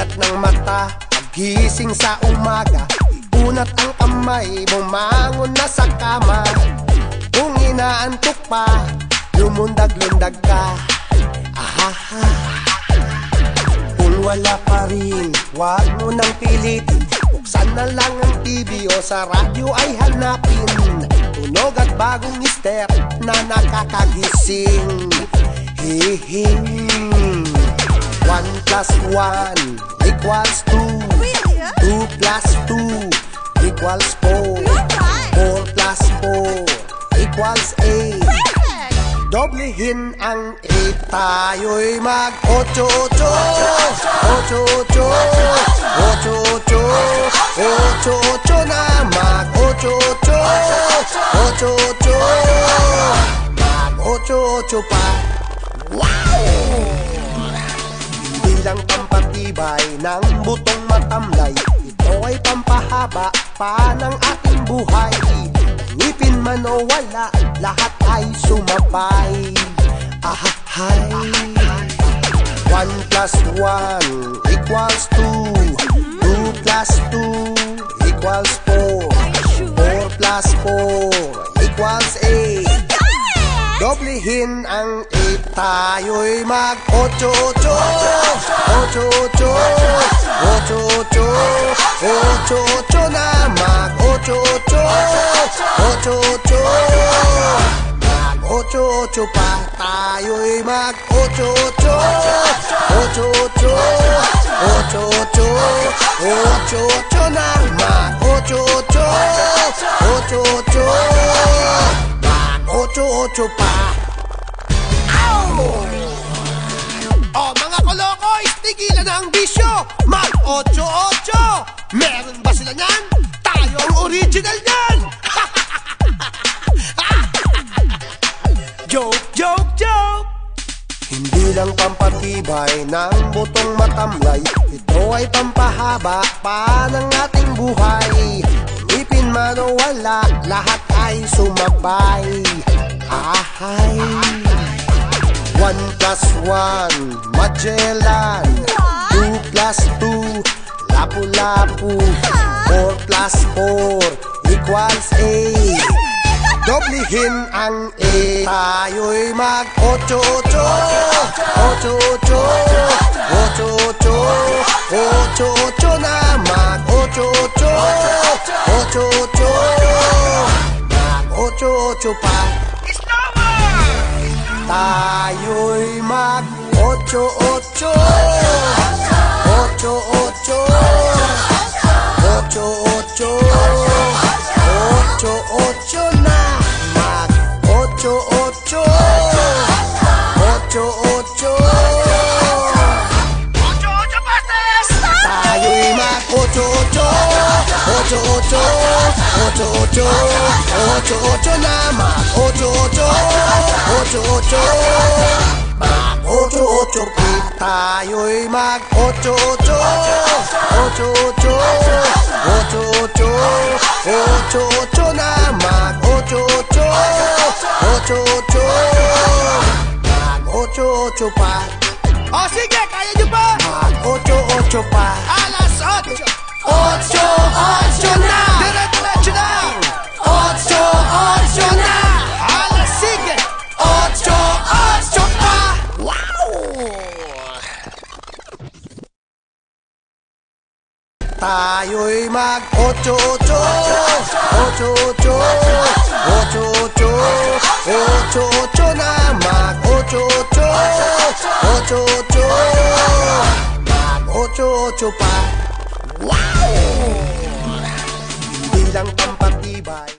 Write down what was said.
Pagsulat ng mata, paggising sa umaga, unat ang kamay, bumangon na sa kama. Kung inaantok pa, lumundag-lundag ka. Ahaha. Kung wala pa rin, huwag mo nang pilitin. Buksan na lang ang TV o sa radyo ay hanapin tunog at bagong mister na nakakagising. Hihing 1 plus 1 equals 2, really, yeah? 2 plus 2 equals 4, right. 4 plus 4 equals 8. Perfect. Doblehin ang 8, tayo'y mag 8-8. 8-8, 8-8, 8-8 na mag 8-8. 8-8, mag 8-8 pa. Wow! Bilang pampatibay ng butong matamlay, ito ay pampahaba pa ng ating buhay. Ngipin man o wala, lahat ay sumabay. Ahahay. 1 plus 1 equals 2, 2 plus 2 equals 4, 4 plus 4 equals 8. Doblehin ang 8, tayo'y mag 8-8. 8-8, 8-8, 8-8 na mag 8-8. 8-8, mag 8-8 pa, tayo'y mag 8-8. 8-8, 8-8, 8-8 na mag 8-8. 8-8, Otso-otso pa. O mga kolokoy, tigilan ang bisyo. Mag 8-8. Meron ba sila nyan? Tayo ang original nyan. Joke, joke, joke. Hindi lang pampatibay ng butong matamlay, ito ay pampahaba pa ng ating buhay. Ipin man o wala, lahat ay sumabay. Ahay. 1 plus 1, Magellan. 2 plus 2, Lapu-Lapu. 4 plus 4 equals 8. Doblehin ang 8, tayo'y mag 8-8. 8-8, 8-8, 8-8 na mag 8-8. 8-8, mag 8-8 pa. It's over! Tayo'y mag 8-8. 8-8, 8-8, 8-8 na mag 8-8. 8-8, 8-8 pastas. Tayo'y mag 8-8. 8-8 na mag 8-8. 8-8, mag 8-8 pa, tayo'y mag 8-8. 8-8, 8-8 na mag 8-8. 8-8, mag 8-8 pa. O sige, kaya nyo pa? Mag 8-8 pa. Alas 8. 8-8 na! Diretso na! 8-8 na! Hala, sige! 8-8 pa! Wow! Tayo'y mag 8-8. 8-8, 8-8, 8-8 na mag 8-8. 8-8, mag 8-8 pa. Wow! Bilang pampatibay.